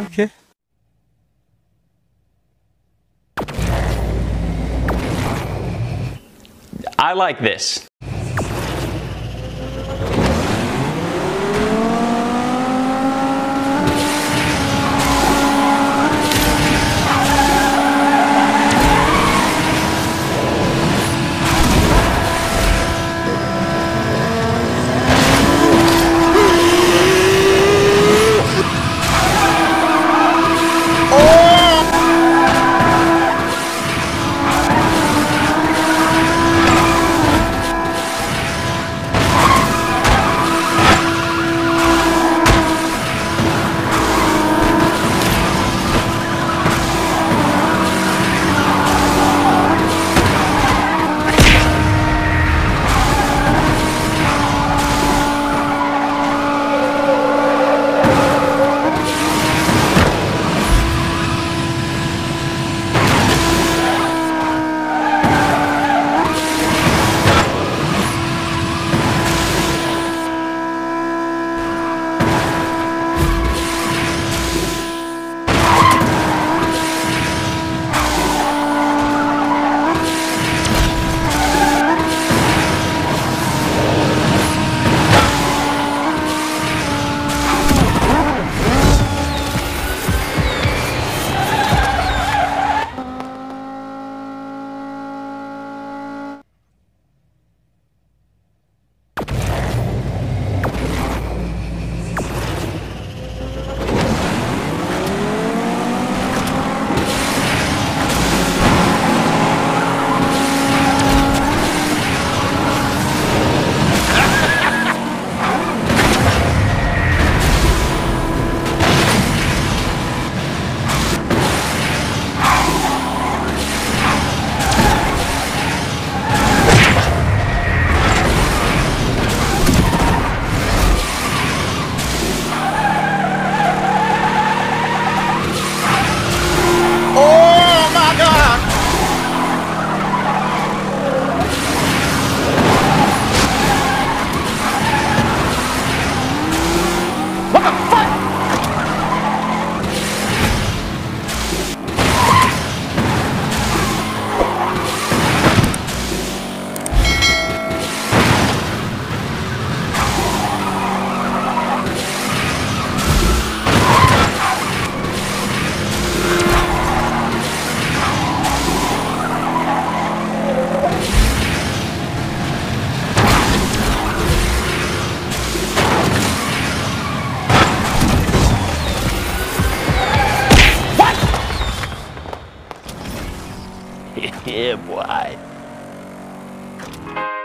Okay. I like this. Yeah, boy.